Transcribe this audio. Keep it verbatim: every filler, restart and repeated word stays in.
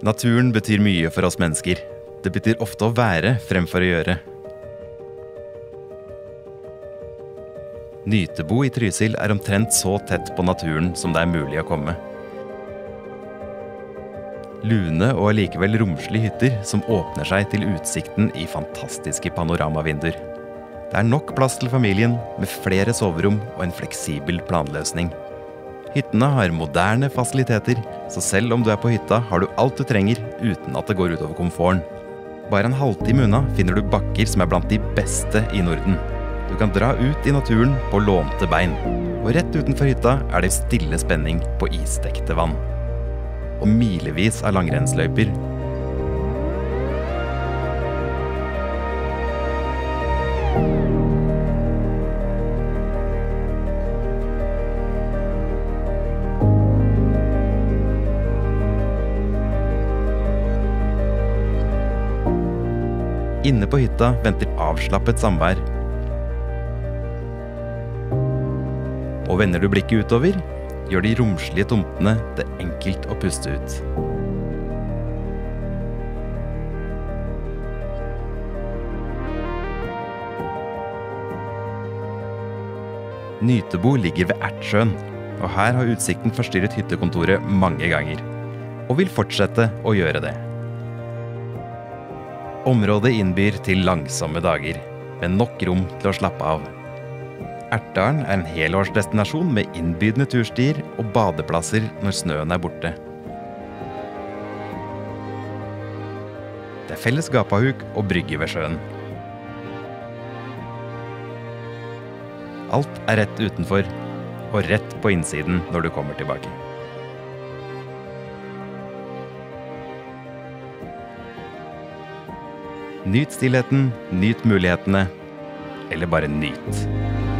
Naturen betyr mye for oss mennesker. Det betyr ofte å være fremfor å gjøre. Nytebo i Trysil er omtrent så tett på naturen som det er mulig å komme. Lune og allikevel romslige hytter som åpner seg til utsikten i fantastiske panoramavinduer. Det er nok plass til familien med flere soverom og en fleksibel planløsning. Hyttene har moderne fasiliteter, så selv om du er på hytta har du alt du trenger uten at det går utover komforten. Bare en halvtime unna finner du bakker som er blant de beste i Norden. Du kan dra ut i naturen på lånte bein, og rett utenfor hytta er det stille spenning på isdekte vann. Og milevis av langrennsløyper. Inne på hytta venter avslappet samvær. Og vender du blikket utover, gjør de romslige tomtene det enkelt å puste ut. Nytebo ligger ved Eltsjøen, og her har utsikten forstyrret hyttekontoret mange ganger, og vil fortsette å gjøre det. Området innbyr til langsomme dager, med nok rom til å slappe av. Eltdalen er en helårsdestinasjon med innbydende turstier og badeplasser når snøen er borte. Det er felles gapahuk og brygge ved sjøen. Alt er rett utenfor, og rett på innsiden når du kommer tilbake. Nyt stillheten, nyt mulighetene, eller bare nyt.